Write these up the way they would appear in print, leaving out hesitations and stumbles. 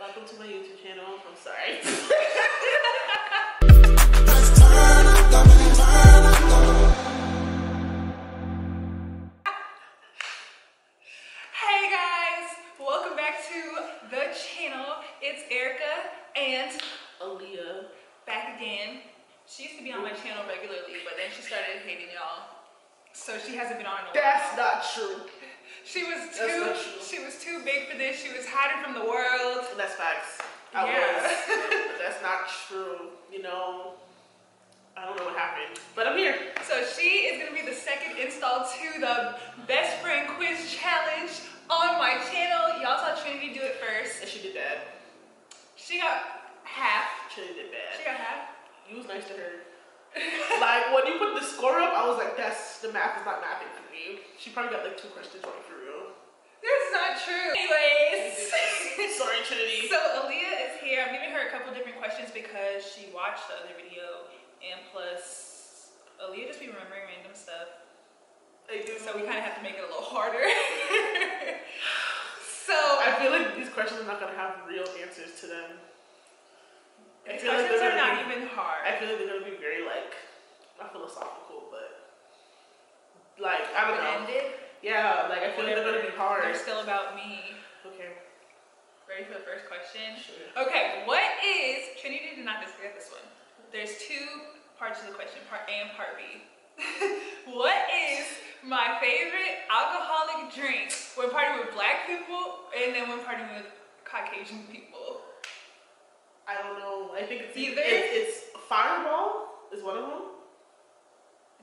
Welcome to my YouTube channel. I'm sorry. Hey guys, welcome back to the channel. It's Erika and Aaliyah back again. She used to be on my channel regularly, but then she started hating y'all, so she hasn't been on in a while. That's not true. She was too big for this. She was hiding from the world. That's facts. I was. But that's not true. You know, I don't know what happened, but I'm here. So she is gonna be the second install to the best friend quiz challenge on my channel. Y'all saw Trinity do it first. And she did bad. She got half. Trinity did bad. She got half. You was nice to her. Like, when you put the score up, I was like, that's, the math is not mapping for me. She probably got like 2 questions wrong for real. That's not true. Anyways. Sorry, Trinity. So Aaliyah is here. I'm giving her a couple different questions because she watched the other video. And plus, Aaliyah just be remembering random stuff. I do. So we kind of have to make it a little harder. So I feel like these questions are not going to have real answers to them. These questions are not even hard. I feel like they're gonna be very like, not philosophical, but like, I don't know. Yeah, like I feel like they're gonna be hard. They're still about me. Okay. Ready for the first question? Sure. Okay, what is, Trinity did not get this one. There's 2 parts to the question, part A and part B. What is my favorite alcoholic drink when partying with black people and then when partying with Caucasian people? I don't know. I think it's either. It's Fireball is one of them.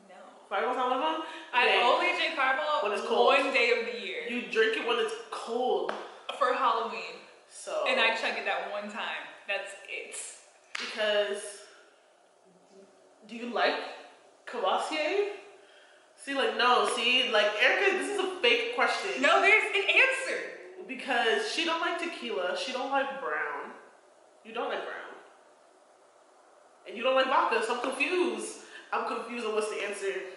No. Fireball's not one of them? I only drink Fireball when it's cold. One day of the year. You drink it when it's cold. For Halloween. So. And I chug it that one time. That's it. Because, do you like Cavazier? See, like, no. See, like, Erika, this is a fake question. No, there's an answer. Because she don't like tequila. She don't like brown. You don't like brown. And you don't like vodka, so I'm confused. I'm confused on what's the answer.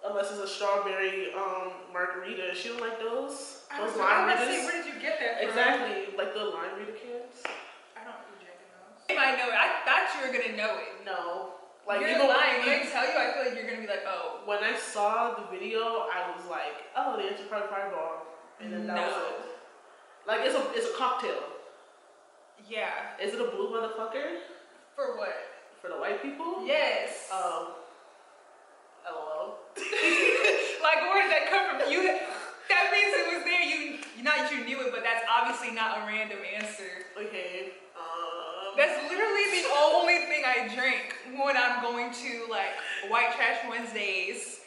Unless it's a strawberry margarita. She don't like those? Those lime readers? Where did you get that from? Exactly. Like the lime reader cans? I don't really drink those. You might know it. I thought you were going to know it. No. Like, you're lying. When I tell you, I feel like you're going to be like, oh. When I saw the video, I was like, oh, the answer probably Fireball. And then that was it. Like, it's a cocktail. Yeah. Is it a blue motherfucker? For what? For the white people? Yes. LOL. Like, where did that come from? You, that means it was there. You, not that you knew it, but that's obviously not a random answer. Okay. That's literally the only thing I drink when I'm going to like White Trash Wednesdays.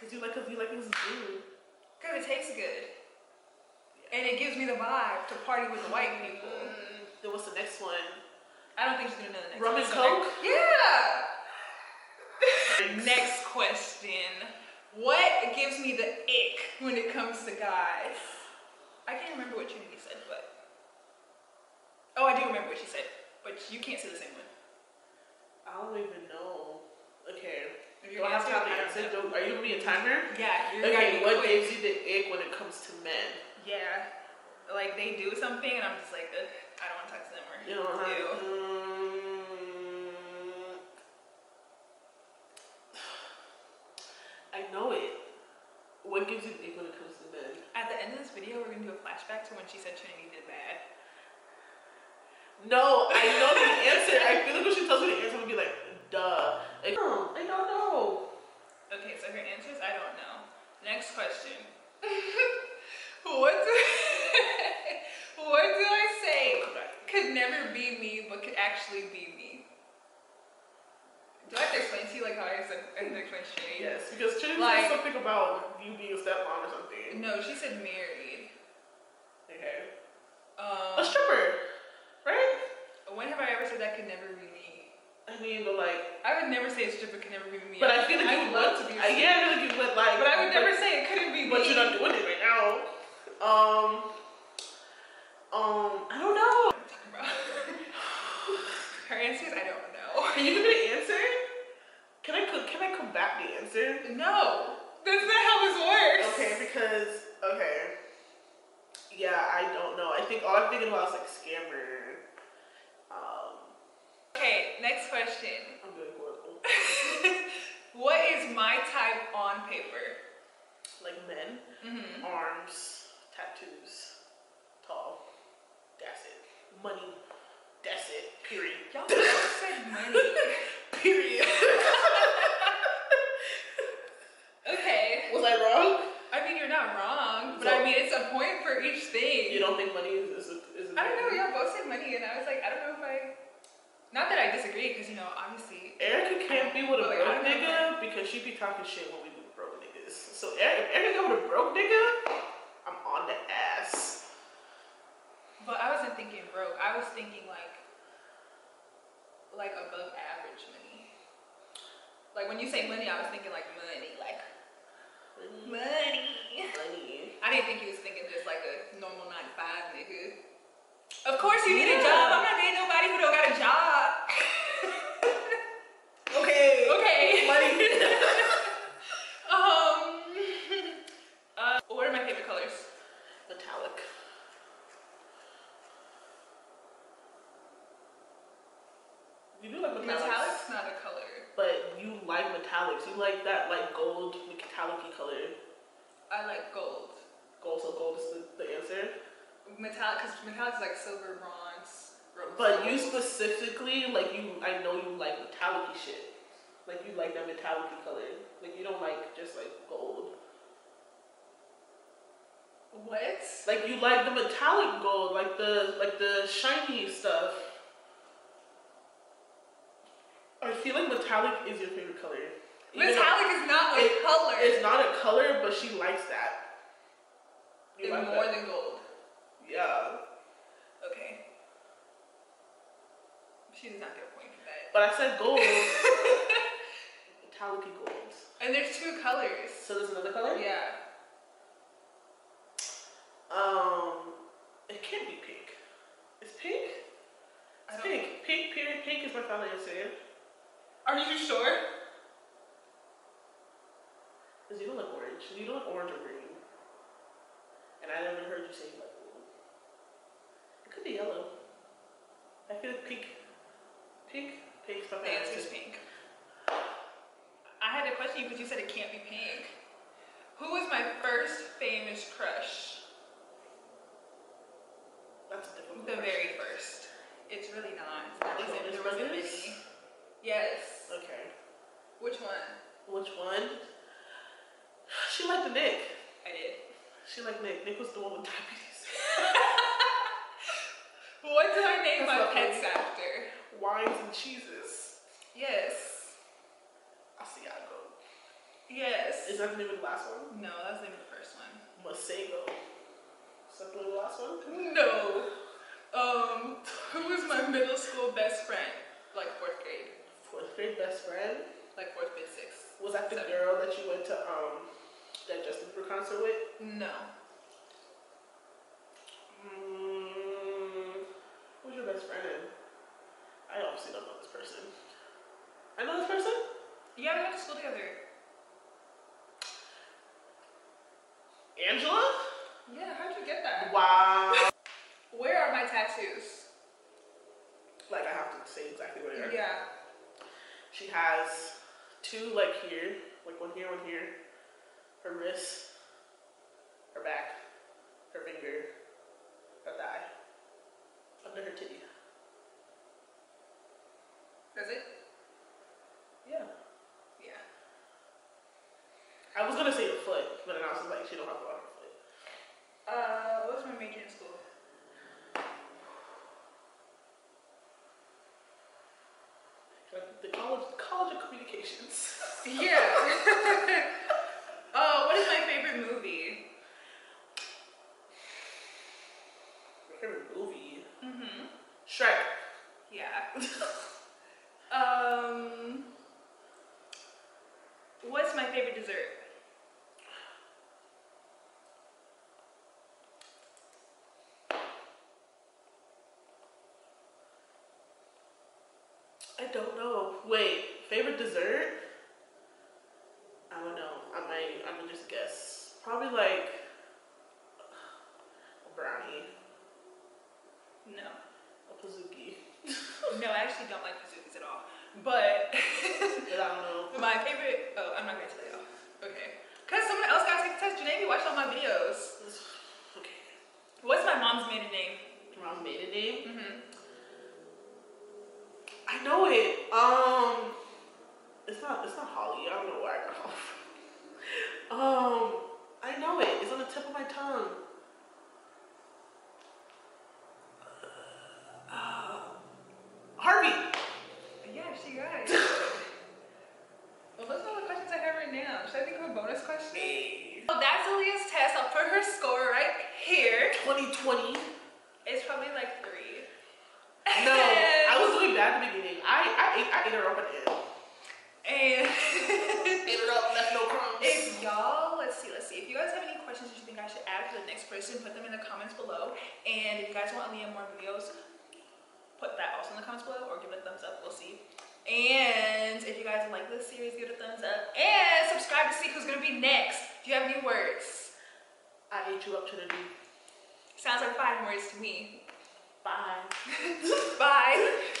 Cause you like this blue. Cause it tastes good. And it gives me the vibe to party with the white people. Then what's the next one? I don't think she's gonna know the next one. Rum and Coke? Yeah! Next question. What gives me the ick when it comes to guys? I can't remember what Trinity said, but... Oh, I do remember what she said. But you can't say the same one. I don't even know. Okay. Do I have to have the answer? Are you gonna be a timer? Yeah. Okay, what gives you the ick when it comes to men? Yeah, like they do something and I'm just like, ugh, I don't want to talk to them or you don't do. I know it. What gives you the ick when it comes to men? At the end of this video, we're gonna do a flashback to when she said Trinity did bad. No, I know the answer. I feel like when she tells me the answer, I'm gonna be like, duh. Like, I don't know. Okay, so her answer is I don't know. Next question. What do I say could never be me, but could actually be me? Do I have to explain to you like how I said Trinity? Yes, because Trinity like, said something about you being a stepmom or something. No, she said married. Okay. A stripper, right? When have I ever said that could never be me? I mean, but like... I would never say a stripper could never be me. But I feel like you would love to be a stripper. Yeah, I feel like you would like... But I would never say it couldn't be me. But you're not doing it right now. I don't know. What are you talking about? Her answer is I don't know. Can you give me the answer? Can I combat the answer? No. That's not how this works. Okay, because, okay. Yeah, I don't know. I think all I'm thinking about is like scammer. Okay, next question. I'm doing horrible. What is my type on paper? Like men, arms, tattoos, tall. That's it. Money. That's it. Period. Y'all said money. Period. Okay. Was I wrong? I mean, you're not wrong, but so, I mean, it's a point for each thing. You don't think money is a I don't know. Y'all both said money, and I was like, I don't know if I. Not that I disagree, because you know, obviously. Erika can't be with a broke nigga because she be talking shit when we be with broke niggas. So if Erika go with a broke nigga, I'm on the ass. But I wasn't thinking broke. I was thinking like above average money. Like when you say money, I was thinking like money, money. I didn't think he was thinking just like a normal 9-to-5 nigga. Of course you need a job. I'm not dating nobody who don't got a job. Okay. Okay. Money. What are my favorite colors? Metallic. You do like metallics. Metallic's not a color. But you like metallics. You like that like gold, metallic-y color. I like gold. Gold, so gold is the answer? Metallic, because metallic is like silver, bronze, rose. But you specifically, like you, I know you like metallic-y shit. Like you like that metallic-y color. Like you don't like just like gold. What? Like you like the metallic gold, like the shiny stuff. I feel like metallic is your favorite color. Metallic is not a color. It's not a color, but she likes that. It's like more than gold. Yeah. Okay. She did not get a point for that. But I said gold. Metallic and gold. And there's two colors. So there's another color? Yeah. It can't be pink. It's pink? It's pink. Pink, period. Pink is my final answer. Are you sure? Because you don't like orange. You don't like orange or green. And I never heard you say you like blue. It could be yellow. I feel like pink. Pink's my favorite. The answer's pink. I had a question because you said it can't be pink. Who was my first famous crush? That's a difficult question. The very first. It's really not. There wasn't many. Yes. Okay. Which one? She liked Nick. I did. She liked Nick. Nick was the one with diabetes. What did I name my pets after? Wines and cheeses. Yes. Asiago. Yes. Is that the name of the last one? No, that's the name of the first one. Masego. Is that the name of the last one? No. Who was my middle school best friend? Like fourth grade. Fourth grade best friend? Like fourth, fifth, sixth. Was that the girl that you went to that Justin Bieber concert with? No. Who's your best friend? I obviously don't know this person. I know this person? Yeah, we went to school together. Angela? Yeah, how'd you get that? Wow. Where are my tattoos? Like I have to say exactly what it is. Yeah. She has two like here, like one here, her wrist, her back, her finger, her thigh, under her titty. That's it? Yeah. Yeah. I was gonna say a foot, but then I was like, she don't have to walk her foot. What was my major in school? Like the College of Communications. Yeah. What is my favorite movie? My favorite movie? Shrek. Yeah. What's my favorite dessert? I don't know. Wait, favorite dessert? I don't know. I'm gonna just guess. Probably like a brownie. No. A Pizookie. No, I actually don't like Pizookies at all. But I don't know. My favorite. Oh, I'm not gonna tell y'all. Okay. Cause someone else got to test your name. You watched all my videos. Okay. What's my mom's maiden name? Your mom's maiden name? Mm-hmm. I know it. It's not Holly. I don't know where I got off. I know it. It's on the tip of my tongue. Harvey. Yeah, she got it. Well, those are all the questions I have right now. Should I think of a bonus question? Hey. Well, that's Aaliyah's test. I'll put her score right here. 2020. It's probably like 3. No, I was doing bad at the beginning. I ate her up and in. And ended up left no crumbs. If y'all, let's see. If you guys have any questions that you think I should add to the next person, put them in the comments below. And if you guys want Aaliyah more videos, put that also in the comments below or give it a thumbs up. We'll see. And if you guys like this series, give it a thumbs up and subscribe to see who's gonna be next. Do you have any words? I ate you up, Trinity. Sounds like 5 words to me. Bye. Bye.